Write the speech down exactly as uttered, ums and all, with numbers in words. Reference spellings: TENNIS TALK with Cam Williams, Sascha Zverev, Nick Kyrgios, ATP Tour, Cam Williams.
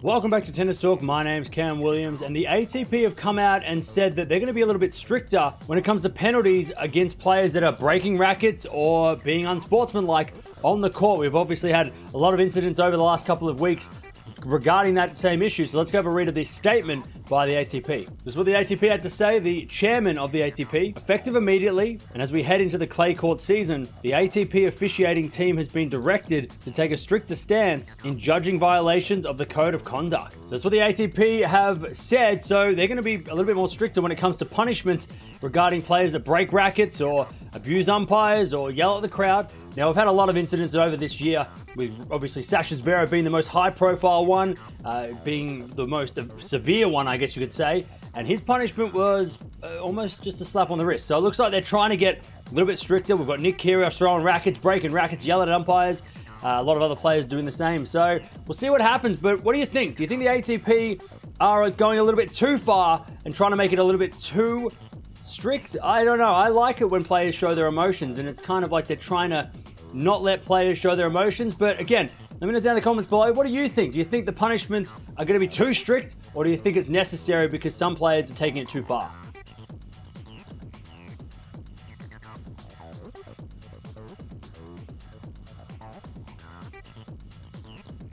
Welcome back to Tennis Talk. My name's Cam Williams, and the A T P have come out and said that they're going to be a little bit stricter when it comes to penalties against players that are breaking rackets or being unsportsmanlike on the court. We've obviously had a lot of incidents over the last couple of weeks regarding that same issue. So let's go have a read of this statement by the A T P. This is what the A T P had to say. The chairman of the A T P, effective immediately, and as we head into the clay court season, the A T P officiating team has been directed to take a stricter stance in judging violations of the code of conduct. So that's what the A T P have said. So they're going to be a little bit more stricter when it comes to punishments regarding players that break rackets or abuse umpires or yell at the crowd. Now, we've had a lot of incidents over this year, with obviously Sascha Zverev being the most high-profile one, uh, being the most severe one, I guess you could say, and his punishment was uh, almost just a slap on the wrist. So it looks like they're trying to get a little bit stricter. We've got Nick Kyrgios throwing rackets, breaking rackets, yelling at umpires. Uh, a lot of other players doing the same. So we'll see what happens, but what do you think? Do you think the A T P are going a little bit too far and trying to make it a little bit too strict? I don't know. I like it when players show their emotions, and it's kind of like they're trying to not let players show their emotions. But again, let me know down in the comments below, what do you think? Do you think the punishments are going to be too strict, or do you think it's necessary because some players are taking it too far?